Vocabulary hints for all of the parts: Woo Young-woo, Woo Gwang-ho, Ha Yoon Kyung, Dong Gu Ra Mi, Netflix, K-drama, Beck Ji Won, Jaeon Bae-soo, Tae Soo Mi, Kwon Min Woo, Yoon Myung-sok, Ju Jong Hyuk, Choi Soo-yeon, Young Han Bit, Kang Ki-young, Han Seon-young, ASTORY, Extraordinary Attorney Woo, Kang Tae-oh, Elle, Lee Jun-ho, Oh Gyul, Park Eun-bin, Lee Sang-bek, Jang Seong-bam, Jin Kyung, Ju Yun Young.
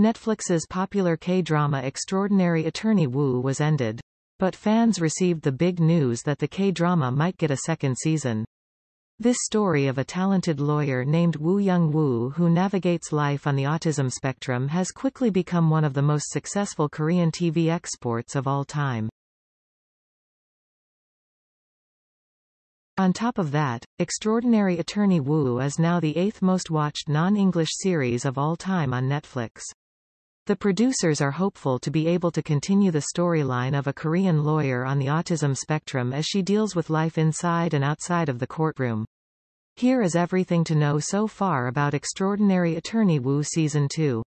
Netflix's popular K-drama Extraordinary Attorney Woo was ended. But fans received the big news that the K-drama might get a second season. This story of a talented lawyer named Woo Young-woo who navigates life on the autism spectrum has quickly become one of the most successful Korean TV exports of all time. On top of that, Extraordinary Attorney Woo is now the 8th most watched non-English series of all time on Netflix. The producers are hopeful to be able to continue the storyline of a Korean lawyer on the autism spectrum as she deals with life inside and outside of the courtroom. Here is everything to know so far about Extraordinary Attorney Woo Season 2.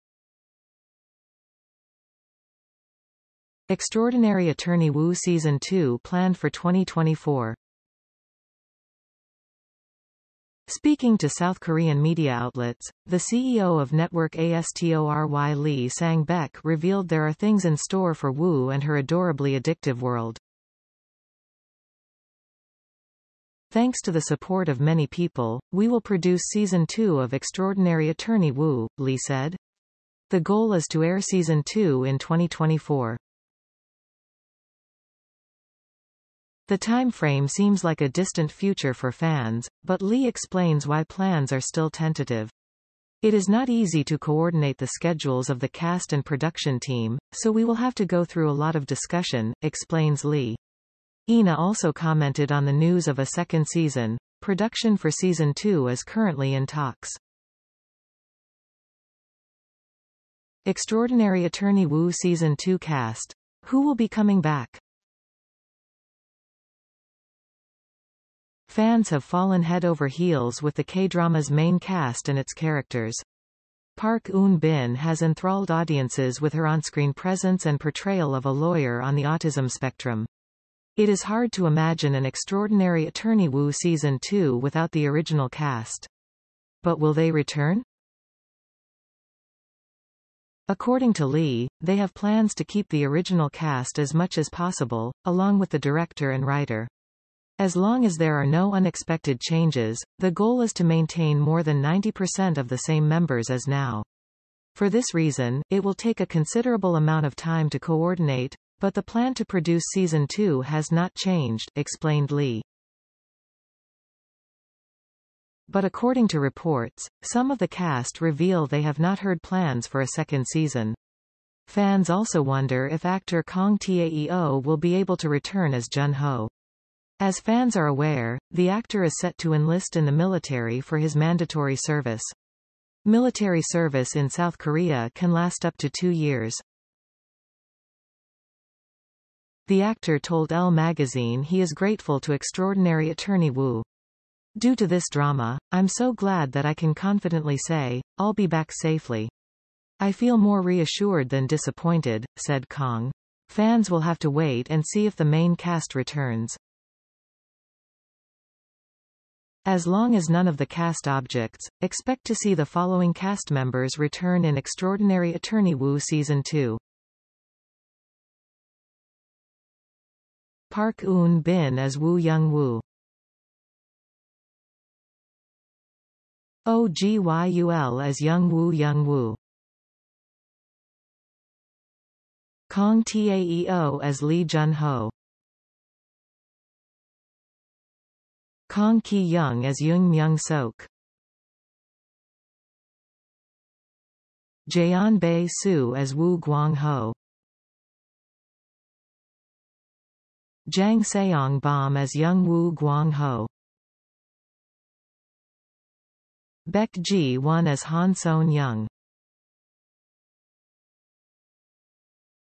Extraordinary Attorney Woo Season 2 planned for 2024. Speaking to South Korean media outlets, the CEO of network ASTORY Lee Sang-bek revealed there are things in store for Woo and her adorably addictive world. Thanks to the support of many people, we will produce Season 2 of Extraordinary Attorney Woo, Lee said. The goal is to air Season 2 in 2024. The time frame seems like a distant future for fans, but Lee explains why plans are still tentative. It is not easy to coordinate the schedules of the cast and production team, so we will have to go through a lot of discussion, explains Lee. Ina also commented on the news of a second season. Production for Season 2 is currently in talks. Extraordinary Attorney Woo Season 2 cast. Who will be coming back? Fans have fallen head over heels with the K-drama's main cast and its characters. Park Eun-bin has enthralled audiences with her on-screen presence and portrayal of a lawyer on the autism spectrum. It is hard to imagine an Extraordinary Attorney Woo Season 2 without the original cast. But will they return? According to Lee, they have plans to keep the original cast as much as possible, along with the director and writer. As long as there are no unexpected changes, the goal is to maintain more than 90% of the same members as now. For this reason, it will take a considerable amount of time to coordinate, but the plan to produce Season 2 has not changed, explained Lee. But according to reports, some of the cast reveal they have not heard plans for a second season. Fans also wonder if actor Kang Tae-oh will be able to return as Jun-ho. As fans are aware, the actor is set to enlist in the military for his mandatory service. Military service in South Korea can last up to 2 years. The actor told Elle magazine he is grateful to Extraordinary Attorney Woo. Due to this drama, I'm so glad that I can confidently say, I'll be back safely. I feel more reassured than disappointed, said Kang. Fans will have to wait and see if the main cast returns. As long as none of the cast objects, expect to see the following cast members return in Extraordinary Attorney Woo Season 2. Park Eun-bin as Woo Young-woo. Oh Gyul as Young-woo Young-woo. Kang Tae-oh as Lee Jun-ho. Kang Ki-young as Yoon Myung-sok. Jaeon Bae-soo as Woo Gwang-ho. Jang Seong-bam as Young Woo Gwang-ho. Beck Ji Won as Han Seon-young.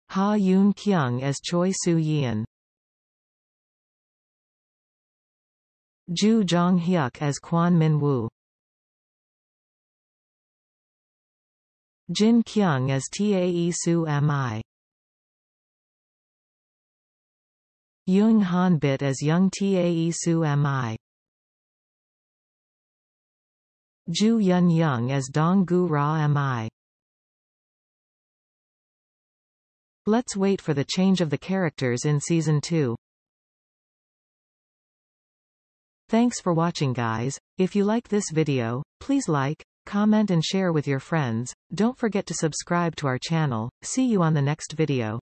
Ha Yoon Kyung as Choi Soo-yeon. Ju Jong Hyuk as Kwon Min Woo. Jin Kyung as Tae Soo Mi. Young Han Bit as Young Tae Soo Mi. Ju Yun Young as Dong Gu Ra Mi. Let's wait for the change of the characters in Season 2. Thanks for watching guys. If you like this video, please like, comment and share with your friends. Don't forget to subscribe to our channel. See you on the next video.